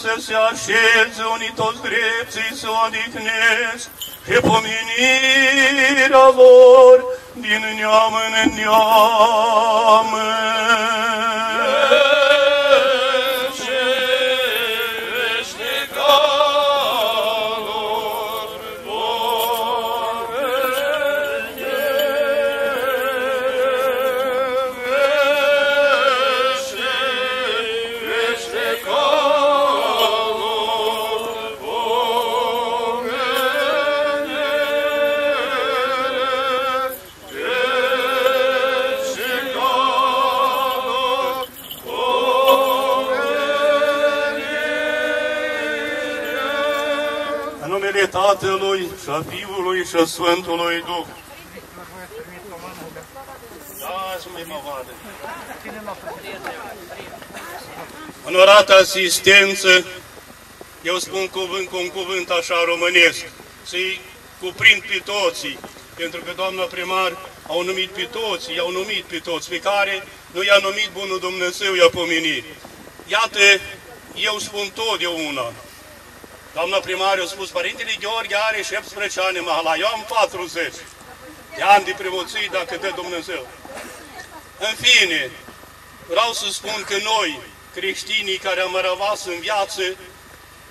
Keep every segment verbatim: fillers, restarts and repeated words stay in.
să se așeze unii toți drepții să odihnesc, că pomenirea vor din neam în neam. Tatălui și a Fiului și a Sfântului Duh. Onorată asistență, eu spun cuvânt cu un cuvânt așa românesc, să-i cuprind pe toții, pentru că doamna primar au numit pe toți, i-au numit pe toți, pe care nu i-a numit bunul Dumnezeu, i-a pomenit. Iată, eu spun totdeauna, doamna primară a spus, Părintele Gheorghe are șaptesprezece ani în Mahala, eu am patruzeci de ani de preoții, dacă dă Dumnezeu. În fine, vreau să spun că noi, creștinii care am rămas în viață,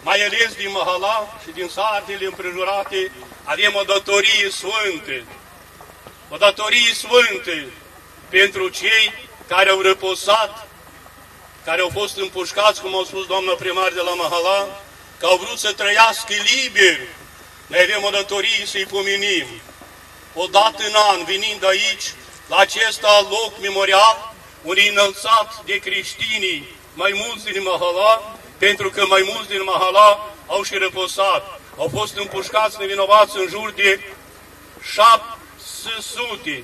mai ales din Mahala și din satele împrejurate, avem o datorie sfântă, o datorie sfântă pentru cei care au răposat, care au fost împușcați, cum au spus doamna primară de la Mahala, că au vrut să trăiască liber. Noi avem o datorie să-i pomenim. O dată în an, venind aici, la acest loc memorial, un înălțat de creștinii, mai mulți din Mahala, pentru că mai mulți din Mahala au și răposat. Au fost împușcați nevinovați în jur de șapte sute.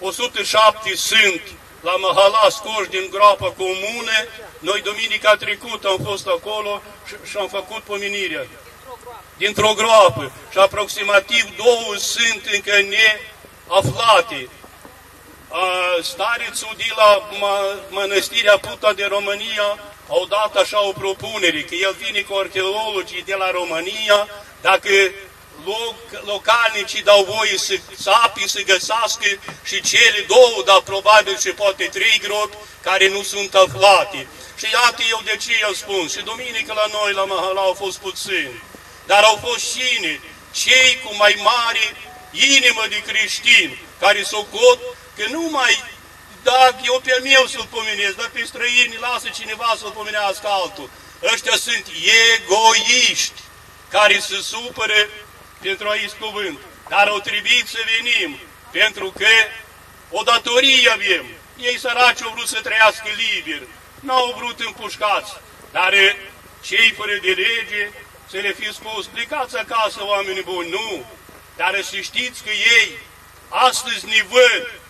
o sută șapte sunt la Mahala scoși din groapa comune. Noi, duminica trecută, am fost acolo și, și am făcut pomenirea dintr-o groapă și aproximativ două sunt încă neaflate. Starețul de la Mănăstirea Puta de România au dat așa o propunere, că el vine cu arheologii de la România, dacă loc, localnicii dau voie să sapi, să găsească și cele două, dar probabil și poate trei gropi, care nu sunt aflate. Și iată eu de ce i-am spus. Și duminică la noi, la Mahala, au fost puțini. Dar au fost cine? Cei cu mai mare inimă de creștini, care socot că nu mai, dacă eu pe meu să-l pomenesc, dar pe străini lasă cineva să-l pomenească altul. Ăștia sunt egoiști, care se supără pentru a-i cuvânt. Dar au trebuit să venim, pentru că o datorie avem. Ei săraci au vrut să trăiască liber, n-au vrut împușcați, dar cei fără de lege să le fi spus, plecați acasă, oameni buni, nu, dar să știți că ei astăzi ne văd